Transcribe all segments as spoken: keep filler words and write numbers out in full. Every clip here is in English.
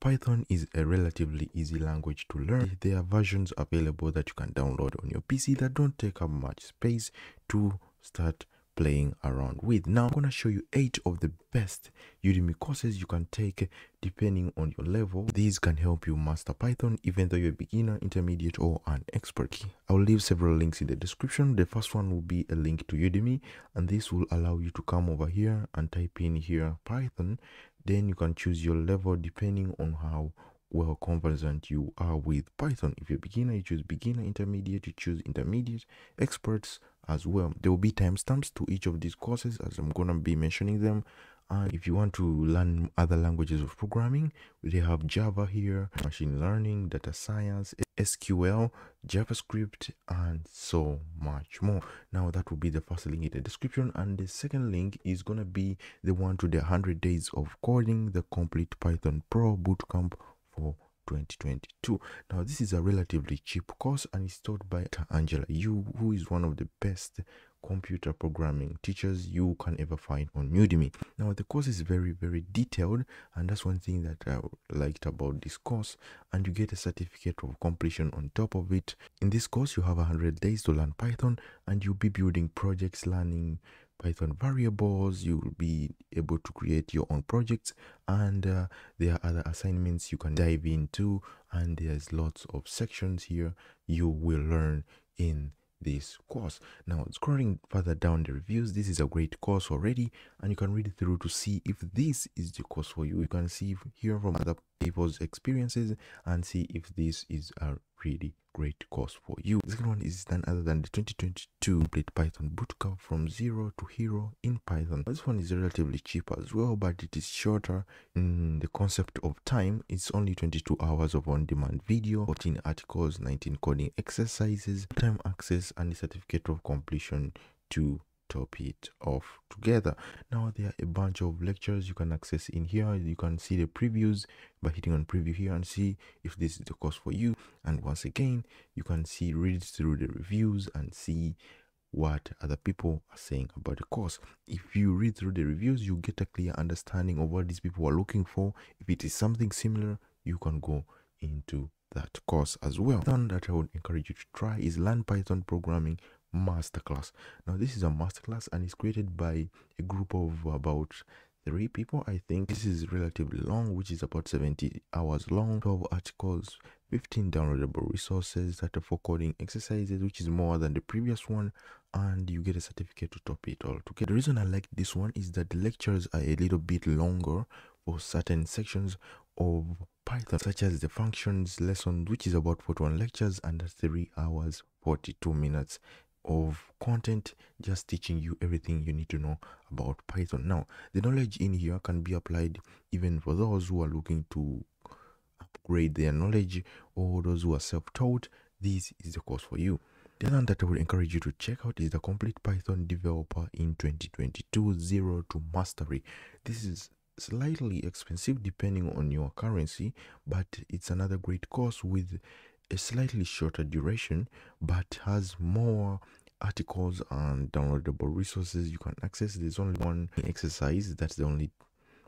Python is a relatively easy language to learn. There are versions available that you can download on your P C that don't take up much space to start playing around with. Now I'm going to show you eight of the best Udemy courses you can take depending on your level. These can help you master Python even though you're a beginner, intermediate, or an expert. I'll leave several links in the description. The first one will be a link to Udemy, and this will allow you to come over here and type in here Python. Then you can choose your level depending on how well conversant you are with Python. If you're a beginner, you choose beginner. Intermediate, you choose intermediate. Experts as well. There will be timestamps to each of these courses as I'm gonna be mentioning them. And if you want to learn other languages of programming, they have Java here, machine learning, data science, S Q L, JavaScript, and so much more. Now that will be the first link in the description, and the second link is gonna be the one to the one hundred days of coding, the complete Python Pro bootcamp for twenty twenty-two. Now this is a relatively cheap course, and it's taught by Angela Yu, who is one of the best computer programming teachers you can ever find on Udemy. Now the course is very very detailed, and that's one thing that I liked about this course, and you get a certificate of completion on top of it. In this course you have one hundred days to learn Python, and you'll be building projects, learning Python variables, you will be able to create your own projects, and uh, there are other assignments you can dive into, and there's lots of sections here you will learn in this course. Now scrolling further down the reviews, this is a great course already, and you can read through to see if this is the course for you. You can see here from other people's experiences and see if this is a really great course for you. The second one is none other than the twenty twenty-two complete Python bootcamp from zero to hero in Python. This one is relatively cheap as well, but it is shorter in the concept of time. It's only twenty-two hours of on-demand video, fourteen articles, nineteen coding exercises, time access, and a certificate of completion to top it off together. Now there are a bunch of lectures you can access in here. You can see the previews by hitting on preview here and see if this is the course for you, and once again you can see read through the reviews and see what other people are saying about the course. If you read through the reviews, you get a clear understanding of what these people are looking for. If it is something similar, you can go into that course as well. One that I would encourage you to try is Learn Python Programming Masterclass. Now this is a masterclass, and it's created by a group of about three people, I think. This is relatively long, which is about seventy hours long, twelve articles, fifteen downloadable resources, thirty-four coding exercises, which is more than the previous one, and you get a certificate to top it all together. The reason I like this one is that the lectures are a little bit longer for certain sections of Python, such as the functions lesson, which is about forty-one lectures and three hours forty-two minutes of content, just teaching you everything you need to know about Python. Now the knowledge in here can be applied even for those who are looking to upgrade their knowledge, or those who are self-taught. This is the course for you. The other one that I would encourage you to check out is the Complete Python Developer in twenty twenty-two, Zero to Mastery. This is slightly expensive depending on your currency, but it's another great course with a slightly shorter duration, but has more articles and downloadable resources you can access. There's only one exercise, that's the only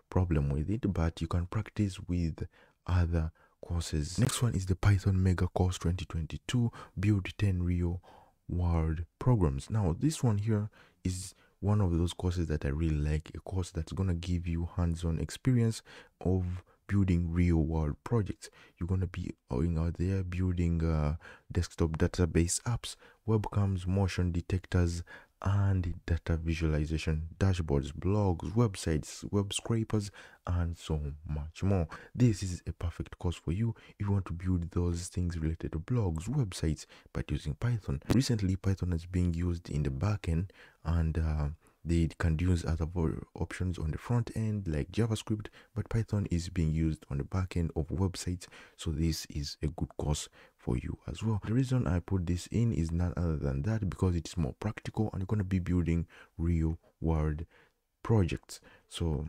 problem with it, but you can practice with other courses. Next one is the Python Mega Course twenty twenty-two, Build ten Real World Programs. Now this one here is one of those courses that I really like, a course that's gonna give you hands-on experience of building real-world projects. You're going to be going out there building uh, desktop database apps, webcams, motion detectors, and data visualization dashboards, blogs, websites, web scrapers, and so much more. This is a perfect course for you if you want to build those things related to blogs, websites, but using Python. Recently, Python is being used in the backend, and uh, they can use other options on the front end like JavaScript, but Python is being used on the back end of websites, so this is a good course for you as well. The reason I put this in is none other than that, because it's more practical and you're going to be building real world projects. So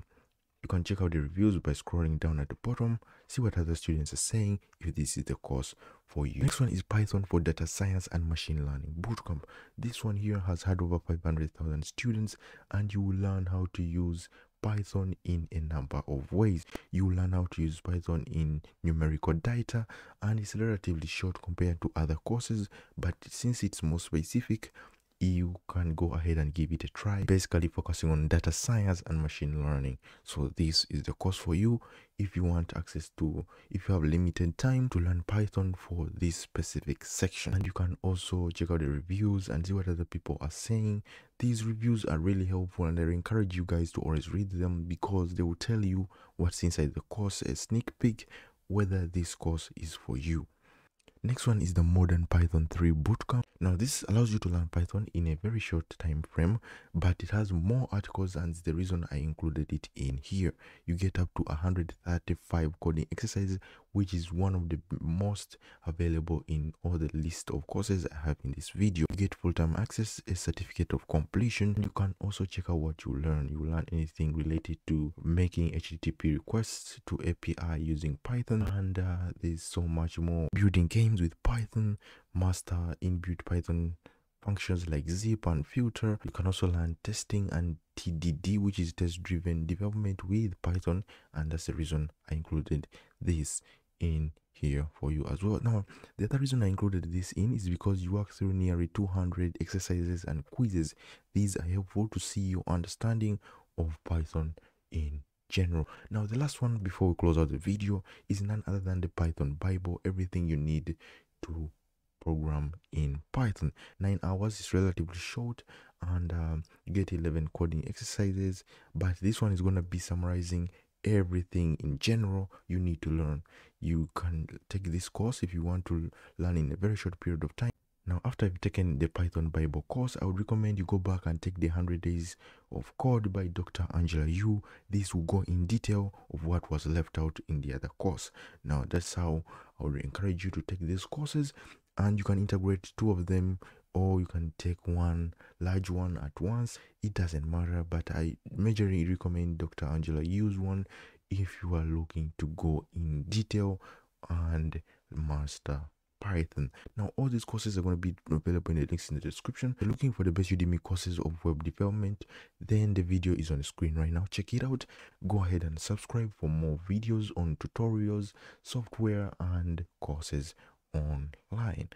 you can check out the reviews by scrolling down at the bottom, see what other students are saying, if this is the course for you. Next one is Python for Data Science and Machine Learning Bootcamp. This one here has had over five hundred thousand students, and you will learn how to use Python in a number of ways. You learn how to use Python in numerical data, and it's relatively short compared to other courses, but since it's more specific, you can go ahead and give it a try, basically focusing on data science and machine learning. So this is the course for you if you want access to, if you have limited time to learn Python for this specific section. And you can also check out the reviews and see what other people are saying. These reviews are really helpful, and I encourage you guys to always read them, because they will tell you what's inside the course, a sneak peek whether this course is for you. Next one is the Modern Python three bootcamp. Now this allows you to learn Python in a very short time frame, but it has more articles, and the reason I included it in here. You get up to one hundred thirty-five coding exercises, which is one of the most available in all the list of courses I have in this video. You get full-time access, a certificate of completion. You can also check out what you learn. You learn anything related to making H T T P requests to A P I using Python, and uh, there's so much more. Building games with Python, master inbuilt Python functions like zip and filter. You can also learn testing and T D D, which is test driven development with Python, and that's the reason I included this in here for you as well. Now the other reason I included this in is because you work through nearly two hundred exercises and quizzes. These are helpful to see your understanding of Python in general. Now the last one before we close out the video is none other than the Python Bible, everything you need to program in Python. Nine hours is relatively short, and um, you get eleven coding exercises, but this one is going to be summarizing everything in general you need to learn. You can take this course if you want to learn in a very short period of time. Now, after I've taken the Python Bible course, I would recommend you go back and take the one hundred Days of Code by Doctor Angela Yu. This will go in detail of what was left out in the other course. Now, that's how I would encourage you to take these courses, and you can integrate two of them, or you can take one large one at once. It doesn't matter, but I majorly recommend Doctor Angela Yu's one if you are looking to go in detail and master Python. Now all these courses are going to be available in the links in the description. If you're looking for the best Udemy courses of web development, then the video is on the screen right now. Check it out. Go ahead and subscribe for more videos on tutorials, software, and courses online.